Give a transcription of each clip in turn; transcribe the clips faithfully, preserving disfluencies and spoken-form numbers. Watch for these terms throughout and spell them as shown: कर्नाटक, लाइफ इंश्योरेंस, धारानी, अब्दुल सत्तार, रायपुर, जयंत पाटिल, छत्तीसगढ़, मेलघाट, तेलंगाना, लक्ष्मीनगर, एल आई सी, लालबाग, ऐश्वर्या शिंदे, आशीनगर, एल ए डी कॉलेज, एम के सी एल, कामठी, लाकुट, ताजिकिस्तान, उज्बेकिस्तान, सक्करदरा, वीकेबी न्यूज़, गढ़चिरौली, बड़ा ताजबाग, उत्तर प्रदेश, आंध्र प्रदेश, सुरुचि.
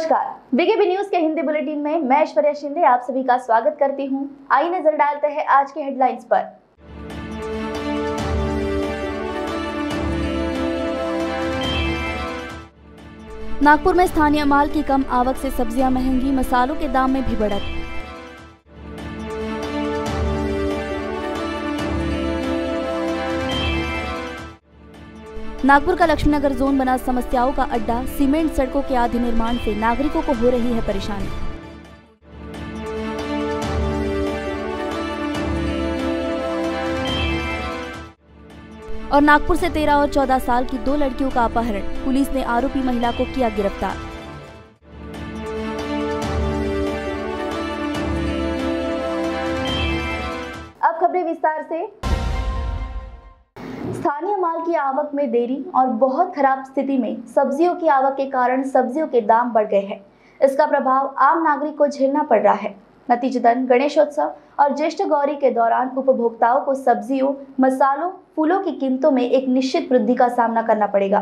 नमस्कार, वीकेबी न्यूज़ के हिंदी बुलेटिन में मैं ऐश्वर्या शिंदे आप सभी का स्वागत करती हूं। आई नजर डालते हैं आज के हेडलाइंस पर। नागपुर में स्थानीय माल की कम आवक से सब्जियां महंगी, मसालों के दाम में भी बढ़त। नागपुर का लक्ष्मीनगर जोन बना समस्याओं का अड्डा, सीमेंट सड़कों के आधे निर्माण से नागरिकों को हो रही है परेशानी। और नागपुर से तेरह और चौदह साल की दो लड़कियों का अपहरण, पुलिस ने आरोपी महिला को किया गिरफ्तार। अब खबरें विस्तार से। स्थानीय माल की आवक में देरी और बहुत खराब स्थिति में सब्जियों की आवक के कारण सब्जियों के दाम बढ़ गए हैं। इसका प्रभाव आम नागरिक को झेलना पड़ रहा है। नतीजतन गणेशोत्सव और ज्येष्ठ गौरी के दौरान उपभोक्ताओं को सब्जियों, मसालों, फूलों की कीमतों में एक निश्चित वृद्धि का सामना करना पड़ेगा।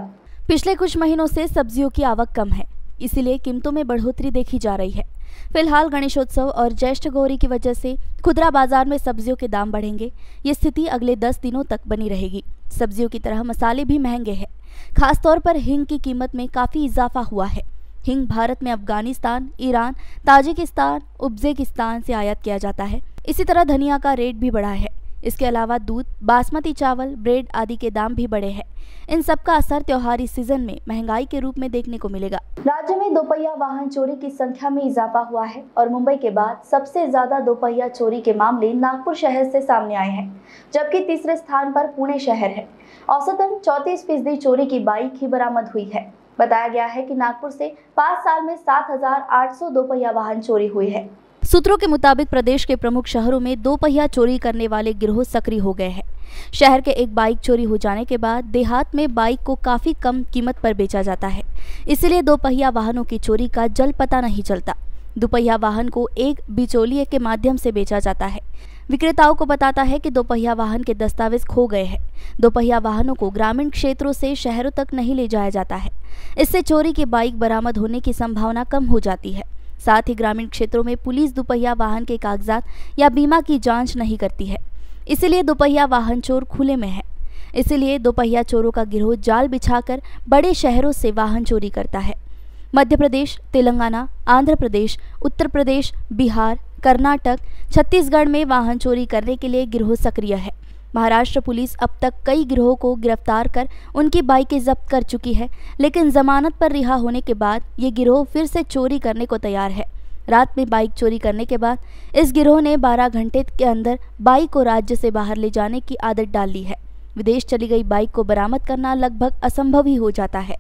पिछले कुछ महीनों से सब्जियों की आवक कम है, इसीलिए कीमतों में बढ़ोतरी देखी जा रही है। फिलहाल गणेशोत्सव और ज्येष्ठ गौरी की वजह से खुदरा बाजार में सब्जियों के दाम बढ़ेंगे। ये स्थिति अगले दस दिनों तक बनी रहेगी। सब्जियों की तरह मसाले भी महंगे हैं। खासतौर पर हींग की कीमत में काफ़ी इजाफा हुआ है। हींग भारत में अफगानिस्तान, ईरान, ताजिकिस्तान, उज्बेकिस्तान से आयात किया जाता है। इसी तरह धनिया का रेट भी बढ़ा है। इसके अलावा दूध, बासमती चावल, ब्रेड आदि के दाम भी बढ़े हैं। इन सब का असर त्योहारी सीजन में महंगाई के रूप में देखने को मिलेगा। राज्य में दोपहिया वाहन चोरी की संख्या में इजाफा हुआ है और मुंबई के बाद सबसे ज्यादा दोपहिया चोरी के मामले नागपुर शहर से सामने आए हैं, जबकि तीसरे स्थान पर पुणे शहर है। औसतन चौतीस फीसदी चोरी की बाइक ही बरामद हुई है। बताया गया है कि नागपुर से पाँच साल में सात हजार आठ सौ दोपहिया वाहन चोरी हुई है। सूत्रों के मुताबिक प्रदेश के प्रमुख शहरों में दोपहिया चोरी करने वाले गिरोह सक्रिय हो गए हैं। शहर के एक बाइक चोरी हो जाने के बाद देहात में बाइक को काफ़ी कम कीमत पर बेचा जाता है, इसलिए दोपहिया वाहनों की चोरी का जल पता नहीं चलता। दोपहिया वाहन को एक बिचौलिए के माध्यम से बेचा जाता है। विक्रेताओं को बताता है कि दोपहिया वाहन के दस्तावेज खो गए हैं। दोपहिया वाहनों को ग्रामीण क्षेत्रों से शहरों तक नहीं ले जाया जाता है। इससे चोरी की बाइक बरामद होने की संभावना कम हो जाती है। साथ ही ग्रामीण क्षेत्रों में पुलिस दोपहिया वाहन के कागजात या बीमा की जांच नहीं करती है, इसलिए दोपहिया वाहन चोर खुले में है। इसलिए दोपहिया चोरों का गिरोह जाल बिछाकर बड़े शहरों से वाहन चोरी करता है। मध्य प्रदेश, तेलंगाना, आंध्र प्रदेश, उत्तर प्रदेश, बिहार, कर्नाटक, छत्तीसगढ़ में वाहन चोरी करने के लिए गिरोह सक्रिय है। महाराष्ट्र पुलिस अब तक कई गिरोहों को गिरफ्तार कर उनकी बाइकें जब्त कर चुकी है, लेकिन जमानत पर रिहा होने के बाद ये गिरोह फिर से चोरी करने को तैयार है। रात में बाइक चोरी करने के बाद इस गिरोह ने बारह घंटे के अंदर बाइक को राज्य से बाहर ले जाने की आदत डाल ली है। विदेश चली गई बाइक को बरामद करना लगभग असंभव ही हो जाता है।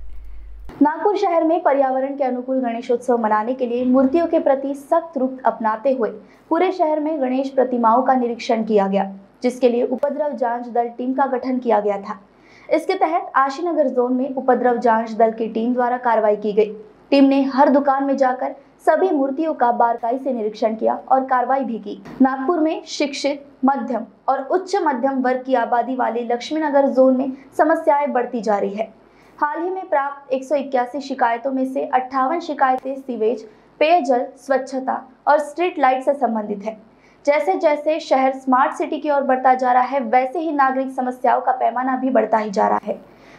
नागपुर शहर में पर्यावरण के अनुकूल गणेशोत्सव मनाने के लिए मूर्तियों के प्रति सख्त रुख अपनाते हुए पूरे शहर में गणेश प्रतिमाओं का निरीक्षण किया गया, जिसके लिए उपद्रव जांच दल टीम का गठन किया गया था। इसके तहत आशीनगर जोन में उपद्रव जांच दल की टीम द्वारा कार्रवाई की गई। टीम ने हर दुकान में जाकर सभी मूर्तियों का बारीकी से निरीक्षण किया और कार्रवाई भी की। नागपुर में शिक्षित, मध्यम और उच्च मध्यम वर्ग की आबादी वाले लक्ष्मीनगर जोन में समस्याएं बढ़ती जा रही है। हाल ही में प्राप्त एक सौ इक्यासी शिकायतों में से अट्ठावन शिकायतें सीवेज, पेयजल, स्वच्छता और स्ट्रीट लाइट से संबंधित है। जैसे जैसे शहर स्मार्ट सिटी की ओर बढ़ता जा रहा है, वैसे ही नागरिक समस्याओं का पैमाना भी बढ़ता ही जा रहा है।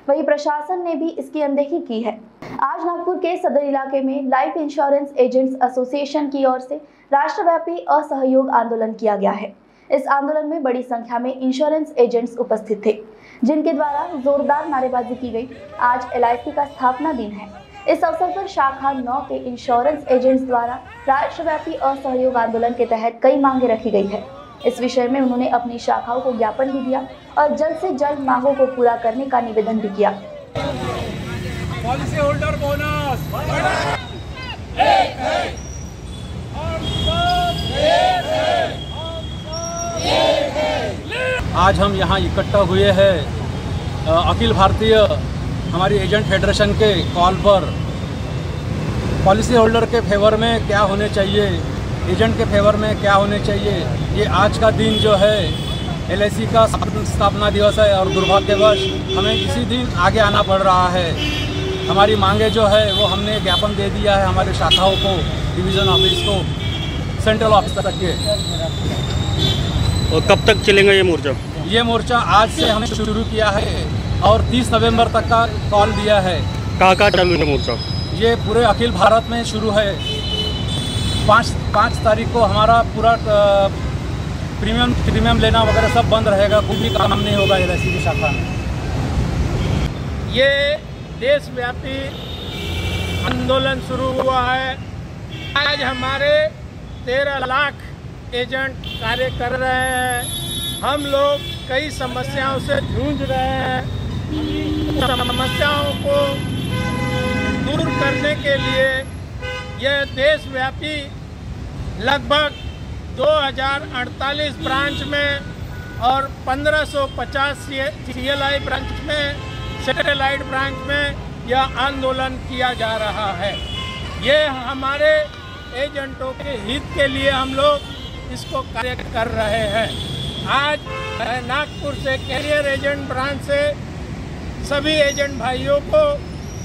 वहीं प्रशासन ने भी इसकी अनदेखी की है। आज नागपुर के सदर इलाके में लाइफ इंश्योरेंस एजेंट्स एसोसिएशन की ओर से राष्ट्रव्यापी असहयोग आंदोलन किया गया है। इस आंदोलन में बड़ी संख्या में इंश्योरेंस एजेंट्स उपस्थित थे, जिनके द्वारा जोरदार नारेबाजी की गई। आज एल आई सी का स्थापना दिन है। इस अवसर पर शाखा नौ के इंश्योरेंस एजेंट्स द्वारा राष्ट्रव्यापी असहयोग आंदोलन के तहत कई मांगे रखी गई है। इस विषय में उन्होंने अपनी शाखाओं को ज्ञापन भी दिया और जल्द से जल्द मांगों को पूरा करने का निवेदन भी किया। पॉलिसी होल्डर बोनस एक है, हम सब एक है, हम सब एक है। आज हम यहाँ इकट्ठा हुए हैं अखिल भारतीय हमारी एजेंट फेडरेशन के कॉल पर। पॉलिसी होल्डर के फेवर में क्या होने चाहिए, एजेंट के फेवर में क्या होने चाहिए, ये आज का दिन जो है एल आई सी का स्थापना दिवस है और दुर्भाग्यवश हमें इसी दिन आगे आना पड़ रहा है। हमारी मांगे जो है वो हमने ज्ञापन दे दिया है हमारे शाखाओं को, डिवीज़न ऑफिस को, सेंट्रल ऑफिस तक के। और कब तक चलेगा ये मोर्चा? ये मोर्चा आज से हमने शुरू किया है और तीस नवंबर तक का कॉल दिया है। कहाँ कहाँ चालू है मोर्चा? ये पूरे अखिल भारत में शुरू है। पाँच पाँच तारीख को हमारा पूरा प्रीमियम प्रीमियम लेना वगैरह सब बंद रहेगा, कोई भी काम नहीं होगा एल आई सी की शाखा में। ये देशव्यापी आंदोलन शुरू हुआ है। आज हमारे तेरह लाख एजेंट कार्य कर रहे हैं। हम लोग कई समस्याओं से जूझ रहे हैं। समस्याओं को दूर करने के लिए यह देशव्यापी लगभग दो हज़ार अड़तालीस ब्रांच में और पंद्रह सौ पचास सी एल आई ब्रांच में, सैटेलाइट ब्रांच में यह आंदोलन किया जा रहा है। ये हमारे एजेंटों के हित के लिए हम लोग इसको कार्य कर रहे हैं। आज नागपुर से कैरियर एजेंट ब्रांच से सभी एजेंट भाइयों को,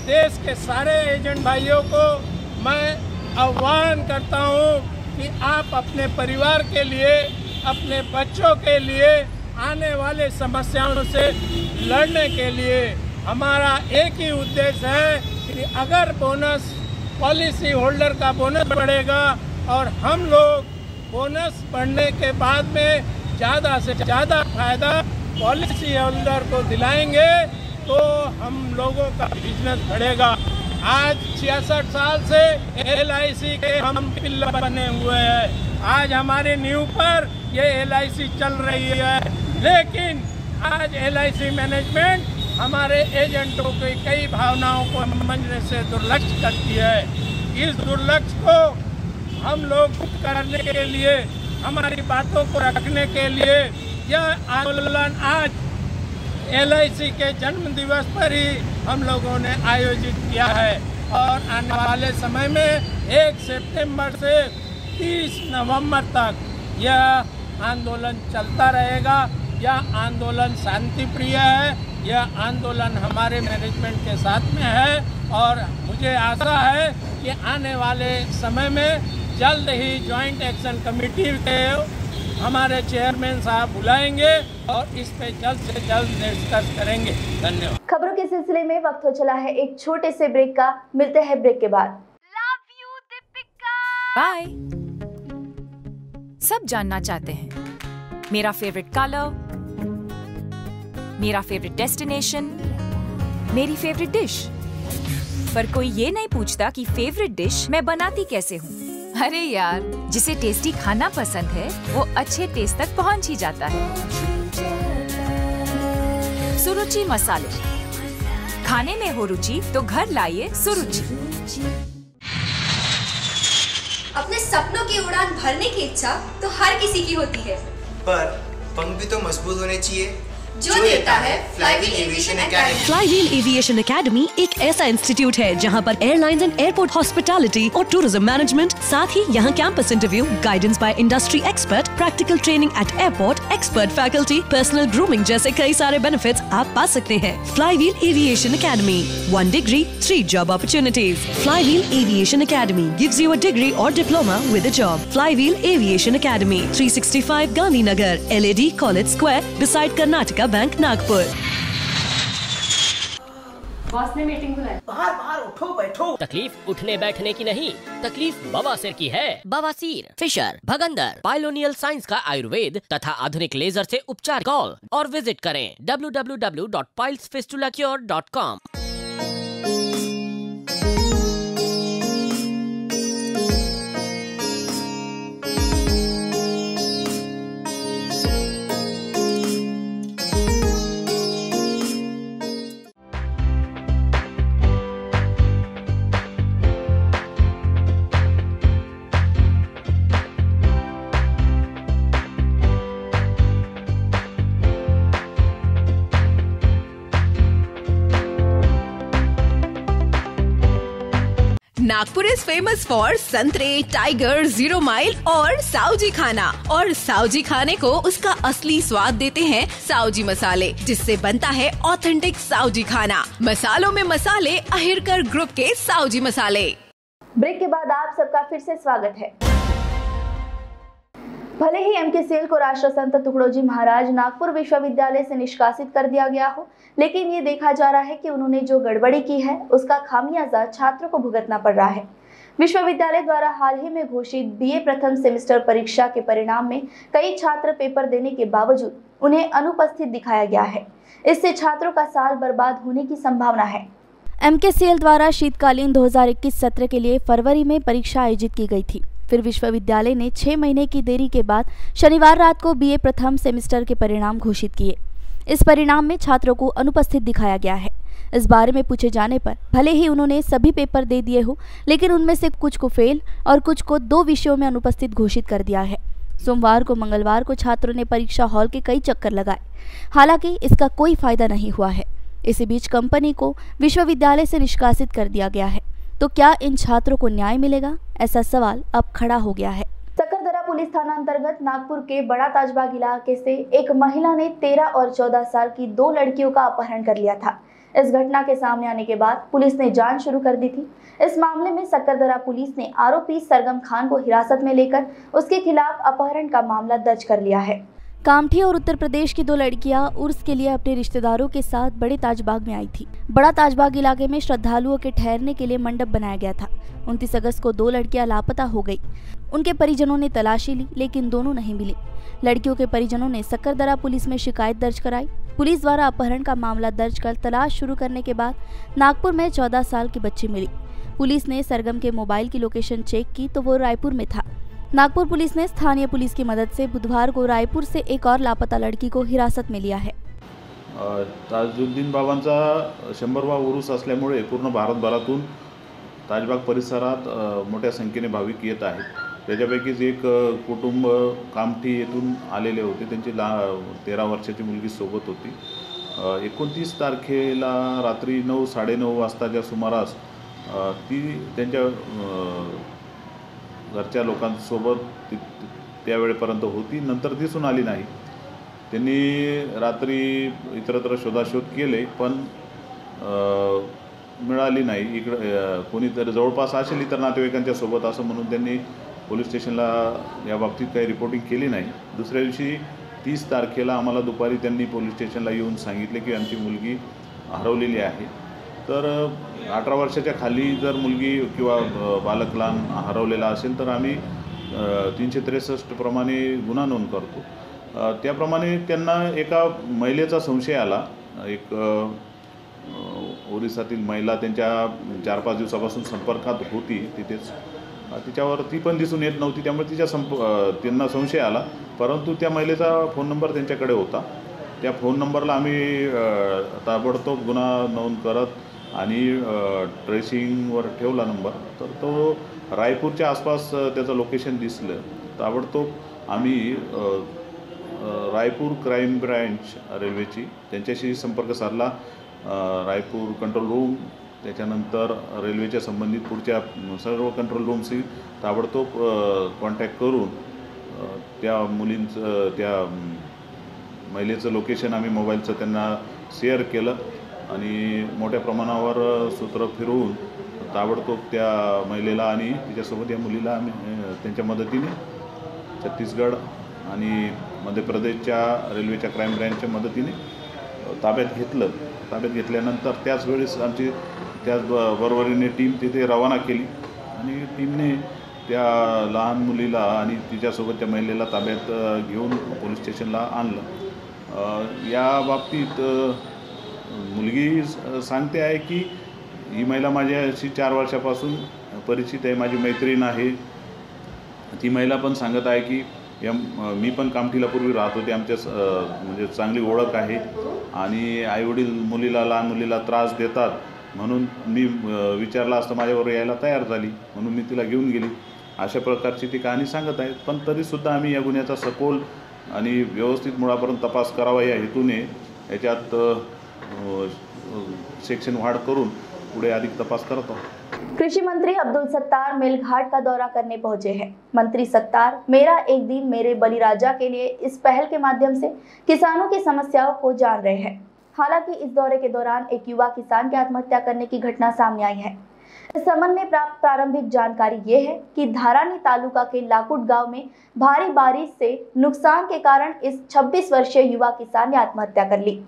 देश के सारे एजेंट भाइयों को मैं आह्वान करता हूँ कि आप अपने परिवार के लिए, अपने बच्चों के लिए, आने वाले समस्याओं से लड़ने के लिए हमारा एक ही उद्देश्य है कि अगर बोनस पॉलिसी होल्डर का बोनस बढ़ेगा और हम लोग बोनस बढ़ने के बाद में ज़्यादा से ज़्यादा फायदा पॉलिसी होल्डर को दिलाएंगे तो हम लोगों का बिजनेस बढ़ेगा। आज छियासठ साल से एल आई सी के हम पिलर बने हुए हैं। आज हमारे नींव पर ये एल आई सी चल रही है, लेकिन आज एल आई सी मैनेजमेंट हमारे एजेंटों की कई भावनाओं को समझने से दुर्लक्ष करती है। इस दुर्लक्ष को हम लोग दूर करने के लिए, हमारी बातों को रखने के लिए यह आंदोलन आज एल आई सी के जन्म दिवस पर ही हम लोगों ने आयोजित किया है। और आने वाले समय में एक सितंबर से तीस नवंबर तक यह आंदोलन चलता रहेगा। यह आंदोलन शांतिप्रिय है, यह आंदोलन हमारे मैनेजमेंट के साथ में है और मुझे आशा है कि आने वाले समय में जल्द ही जॉइंट एक्शन कमेटी के हमारे चेयरमैन साहब बुलाएंगे और इस पे जल्द से जल्द डिस्कस करेंगे। धन्यवाद। खबरों के सिलसिले में वक्त हो चला है एक छोटे से ब्रेक का। मिलते हैं ब्रेक के बाद। Love you Deepika. बाय। सब जानना चाहते हैं मेरा फेवरेट कलर, मेरा फेवरेट डेस्टिनेशन, मेरी फेवरेट डिश, पर कोई ये नहीं पूछता कि फेवरेट डिश मैं बनाती कैसे हूँ। अरे यार, जिसे टेस्टी खाना पसंद है वो अच्छे टेस्ट तक पहुंच ही जाता है। सुरुचि मसाले, खाने में हो रुचि तो घर लाइए सुरुचि। अपने सपनों की उड़ान भरने की इच्छा तो हर किसी की होती है, पर पंख भी तो मजबूत होने चाहिए जो देता है fly wheel aviation academy. Fly wheel aviation academy एक ऐसा इंस्टीट्यूट है जहां पर एयरलाइंस एंड एयरपोर्ट हॉस्पिटैलिटी और टूरिज्म मैनेजमेंट, साथ ही यहां campus interview, guidance by industry expert, practical training at airport, expert faculty, personal grooming जैसे कई सारे बेनिफिट्स आप पा सकते हैं। Fly wheel aviation academy, one degree three job opportunities. Fly wheel aviation academy gives you a degree और diploma with a job. Fly wheel aviation academy three sixty five Gandhi Nagar, एल ए डी कॉलेज square, beside कर्नाटक bank, Nagpur. Boss ने meeting बुलाई। बाहर बाहर उठो बैठो। तकलीफ उठने बैठने की नहीं, तकलीफ बवासीर की है। बवासीर, फिशर, भगंदर, पाइलोनियल साइंस का आयुर्वेद तथा आधुनिक लेजर से उपचार। कॉल और विजिट करें W W W dot piles fistula cure dot com. Nagpur is famous for संतरे, टाइगर, जीरो माइल और सावजी खाना। और सावजी खाने को उसका असली स्वाद देते हैं सावजी मसाले, जिससे बनता है ऑथेंटिक सावजी खाना। मसालों में मसाले, अहिरकर ग्रुप के सावजी मसाले। ब्रेक के बाद आप सबका फिर से स्वागत है। भले ही एम के सी एल को राष्ट्र संत तुकडोजी महाराज नागपुर विश्वविद्यालय से निष्कासित कर दिया गया हो, लेकिन ये देखा जा रहा है कि उन्होंने जो गड़बड़ी की है उसका खामियाजा छात्रों को भुगतना पड़ रहा है। विश्वविद्यालय द्वारा हाल ही में घोषित बीए प्रथम सेमेस्टर परीक्षा के परिणाम में कई छात्र पेपर देने के बावजूद उन्हें अनुपस्थित दिखाया गया है। इससे छात्रों का साल बर्बाद होने की संभावना है। एम के सी एल द्वारा शीतकालीन दो हज़ार इक्कीस सत्र के लिए फरवरी में परीक्षा आयोजित की गई थी। फिर विश्वविद्यालय ने छह महीने की देरी के बाद शनिवार रात को बीए प्रथम सेमेस्टर के परिणाम घोषित किए। इस परिणाम में छात्रों को अनुपस्थित दिखाया गया है। इस बारे में पूछे जाने पर भले ही उन्होंने सभी पेपर दे दिए हो, लेकिन उनमें से कुछ को फेल और कुछ को दो विषयों में अनुपस्थित घोषित कर दिया है। सोमवार को मंगलवार को छात्रों ने परीक्षा हॉल के कई चक्कर लगाए, हालांकि इसका कोई फायदा नहीं हुआ है। इसी बीच कंपनी को विश्वविद्यालय से निष्कासित कर दिया गया है, तो क्या इन छात्रों को न्याय मिलेगा? ऐसा सवाल अब खड़ा हो गया है। सक्करदरा पुलिस थाना अंतर्गत नागपुर के बड़ा ताजबाग इलाके से एक महिला ने तेरह और चौदह साल की दो लड़कियों का अपहरण कर लिया था। इस घटना के सामने आने के बाद पुलिस ने जांच शुरू कर दी थी। इस मामले में सक्करदरा पुलिस ने आरोपी सरगम खान को हिरासत में लेकर उसके खिलाफ अपहरण का मामला दर्ज कर लिया है। कामठी और उत्तर प्रदेश की दो लड़कियां उर्स के लिए अपने रिश्तेदारों के साथ बड़े ताजबाग में आई थी। बड़ा ताजबाग इलाके में श्रद्धालुओं के ठहरने के लिए मंडप बनाया गया था। उनतीस अगस्त को दो लड़कियां लापता हो गई। उनके परिजनों ने तलाशी ली, लेकिन दोनों नहीं मिली। लड़कियों के परिजनों ने सक्करदरा पुलिस में शिकायत दर्ज कराई। पुलिस द्वारा अपहरण का मामला दर्ज कर तलाश शुरू करने के बाद नागपुर में चौदह साल की बच्ची मिली। पुलिस ने सरगम के मोबाइल की लोकेशन चेक की तो वो रायपुर में था। नागपुर पुलिस ने स्थानीय पुलिस की मदद से बुधवार को रायपुर से एक और लापता लड़की को हिरासत में लिया है। ताजुद्दीन बाबांचा शंभरवा उरूस असल्यामुळे पूर्ण भारतभरातून ताजबाग परिसरात मोठ्या संख्येने भाविक येत आहेत। त्याच्यापैकीच एक कुटुंब कामठी येथून आलेले होते। त्यांची तेरा वर्षाची मुलगी सोबत होती। एकोणतीस तारखेला रात्री नऊ साडे नऊ वाजताच्या सुमारास ती त्यांच्या घरच्या लोकांसोबत त्यावेळेपर्यंत होती, नंतर दिसून आली नाही। त्यांनी रात्री इतरत्र शोधाशोध केले पण मिळाली नाही। इकडं कोणीतरी जवळपास असेल तर नातेवाईकांच्या सोबत असं म्हणून त्यांनी पोलीस स्टेशनला या बाबतीत काही रिपोर्टिंग केली नाही। दुसऱ्या दिवशी तीस तारखेला आम्हाला दुपारी त्यांनी पोलीस स्टेशनला येऊन सांगितले की आमची मुलगी हरवलेली आहे। तर अठरा वर्षाच्या खाली जर मुलगी किंवा बालक लहान हरवलेला असेल तर आम्ही तीनशे त्रेसष्ट प्रमाणे गुन्हा नोंद करतो। त्याप्रमाणे त्यांना एका महिलेचा संशय आला। एक ओरिसातील महिला त्यांच्या चार पाच दिवसापासून संपर्कात होती, तिथेच तिच्यावर ती पण दिसून येत नव्हती, त्यामुळे तिच्या संप त्यांना संशय आला। परंतु त्या महिलेचा फोन नंबर त्यांच्याकडे होता। त्या फोन नंबरला आम्ही ताबडतोब गुन्हा नोंद करत आणि ट्रेसिंगवर ठेवला नंबर, तर तो रायपूरच्या आसपास त्याचं लोकेशन दिसलं। ताबडतोब आम्ही रायपूर क्राईम ब्रँच रेल्वेची त्यांच्याशी संपर्क साधला। रायपूर कंट्रोल रूम, त्याच्यानंतर रेल्वेच्या संबंधित पुढच्या सर्व कंट्रोल रूमशी ताबडतोब कॉन्टॅक्ट करून त्या मुलींचं त्या महिलेचं लोकेशन आम्ही मोबाईलचं त्यांना शेअर केलं आणि मोठ्या प्रमाणावर सूत्र फिरवून ताबडतोब त्या महिलेला आणि तिच्यासोबत या मुलीला आम्ही त्यांच्या मदतीने छत्तीसगढ आणि मध्य प्रदेशच्या रेल्वेच्या क्राईम ब्रँचच्या मदतीने ताब्यात घेतलं। ताब्यात घेतल्यानंतर त्याच वेळेस आमची त्याचबरोबरीने टीम तिथे रवाना केली आणि टीमने त्या लहान मुलीला आणि तिच्यासोबतच्या महिलेला ताब्यात घेऊन पोलीस स्टेशनला आणलं। या बाबतीत मुलगी सांगते आहे की ही महिला माझ्याशी चार वर्षापासून परिचित आहे, माझी मैत्रीण आहे। ती महिला पण सांगत आहे की या मी पण कामठीला पूर्वी राहत होते, आमच्या म्हणजे चांगली ओळख आहे आणि आईवडील मुलीला लहान मुलीला त्रास देतात म्हणून मी विचारला असता माझ्यावर यायला तयार झाली म्हणून मी तिला घेऊन गेली। अशा प्रकारची ती कहाणी सांगत आहे। पण तरीसुद्धा आम्ही या गुन्ह्याचा सखोल आणि व्यवस्थित मुळापर्यंत तपास करावा या हेतूने याच्यात सेक्शन वाढ करून पुढे अधिक तपास करत आहोत। कृषि मंत्री अब्दुल सत्तार मेलघाट का दौरा करने पहुंचे हैं। मंत्री सत्तार मेरा एक दिन मेरे बलिराजा के लिए इस पहल के माध्यम से किसानों की समस्याओं को जान रहे हैं। हालांकि इस दौरे के दौरान एक युवा किसान की आत्महत्या करने की घटना सामने आई है। इस संबंध में प्राप्त प्रारंभिक जानकारी ये है कि धारानी तालुका के लाकुट गांव में भारी बारिश से नुकसान के कारण इस छब्बीस वर्षीय युवा किसान ने आत्महत्या कर ली।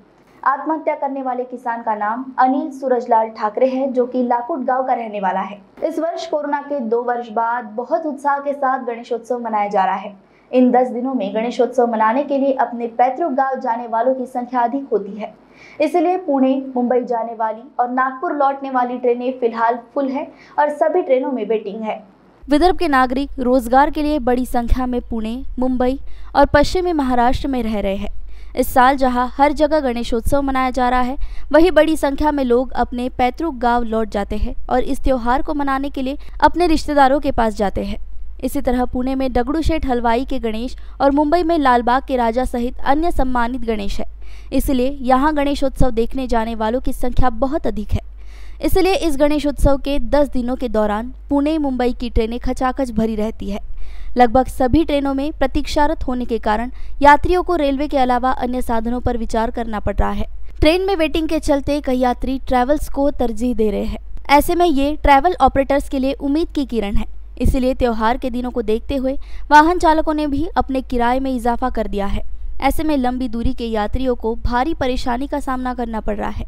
आत्महत्या करने वाले किसान का नाम अनिल सूरजलाल ठाकरे है, जो कि लाकुट गांव का रहने वाला है। इस वर्ष कोरोना के दो वर्ष बाद बहुत उत्साह के साथ गणेशोत्सव मनाया जा रहा है। इन दस दिनों में गणेशोत्सव मनाने के लिए अपने पैतृक गांव जाने वालों की संख्या अधिक होती है, इसलिए पुणे, मुंबई जाने वाली और नागपुर लौटने वाली ट्रेनें फिलहाल फुल है और सभी ट्रेनों में वेटिंग है। विदर्भ के नागरिक रोजगार के लिए बड़ी संख्या में पुणे, मुंबई और पश्चिमी महाराष्ट्र में रह रहे हैं। इस साल जहां हर जगह गणेशोत्सव मनाया जा रहा है, वहीं बड़ी संख्या में लोग अपने पैतृक गांव लौट जाते हैं और इस त्योहार को मनाने के लिए अपने रिश्तेदारों के पास जाते हैं। इसी तरह पुणे में दगड़ू शेठ हलवाई के गणेश और मुंबई में लालबाग के राजा सहित अन्य सम्मानित गणेश है, इसलिए यहाँ गणेशोत्सव देखने जाने वालों की संख्या बहुत अधिक है। इसलिए इस गणेशोत्सव के दस दिनों के दौरान पुणे, मुंबई की ट्रेनें खचाखच भरी रहती है। लगभग सभी ट्रेनों में प्रतीक्षारत होने के कारण यात्रियों को रेलवे के अलावा अन्य साधनों पर विचार करना पड़ रहा है। ट्रेन में वेटिंग के चलते कई यात्री ट्रैवल्स को तरजीह दे रहे हैं। ऐसे में ये ट्रैवल ऑपरेटर्स के लिए उम्मीद की किरण है। इसलिए त्योहार के दिनों को देखते हुए वाहन चालकों ने भी अपने किराए में इजाफा कर दिया है। ऐसे में लंबी दूरी के यात्रियों को भारी परेशानी का सामना करना पड़ रहा है।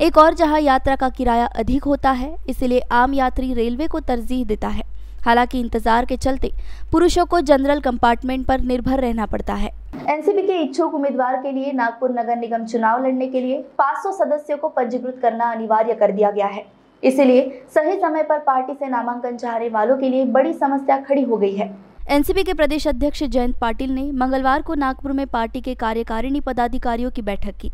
एक और जहां यात्रा का किराया अधिक होता है, इसलिए आम यात्री रेलवे को तरजीह देता है। हालांकि इंतजार के चलते पुरुषों को जनरल कंपार्टमेंट पर निर्भर रहना पड़ता है। एनसीपी के इच्छुक उम्मीदवार के लिए नागपुर नगर निगम चुनाव लड़ने के लिए पाँच सौ सदस्यों को पंजीकृत करना अनिवार्य कर दिया गया है। इसलिए सही समय पर पार्टी से नामांकन चाहने वालों के लिए बड़ी समस्या खड़ी हो गई है। एनसीपी के प्रदेश अध्यक्ष जयंत पाटिल ने मंगलवार को नागपुर में पार्टी के कार्यकारिणी पदाधिकारियों की बैठक की।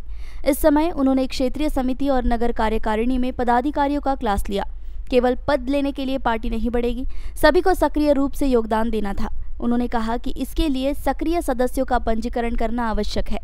इस समय उन्होंने क्षेत्रीय समिति और नगर कार्यकारिणी में पदाधिकारियों का क्लास लिया। केवल पद लेने के लिए पार्टी नहीं बढ़ेगी, सभी को सक्रिय रूप से योगदान देना था। उन्होंने कहा कि इसके लिए सक्रिय सदस्यों का पंजीकरण करना आवश्यक है।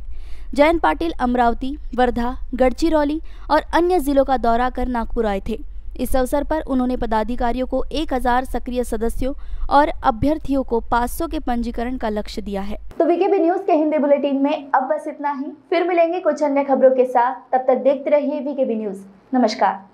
जयंत पाटिल अमरावती, वर्धा, गढ़चिरौली और अन्य जिलों का दौरा कर नागपुर आए थे। इस अवसर पर उन्होंने पदाधिकारियों को एक हज़ार सक्रिय सदस्यों और अभ्यर्थियों को पाँच सौ के पंजीकरण का लक्ष्य दिया है। तो वीकेबी न्यूज़ के हिंदी बुलेटिन में अब बस इतना ही। फिर मिलेंगे कुछ अन्य खबरों के साथ, तब तक देखते रहिए वीकेबी न्यूज़। नमस्कार।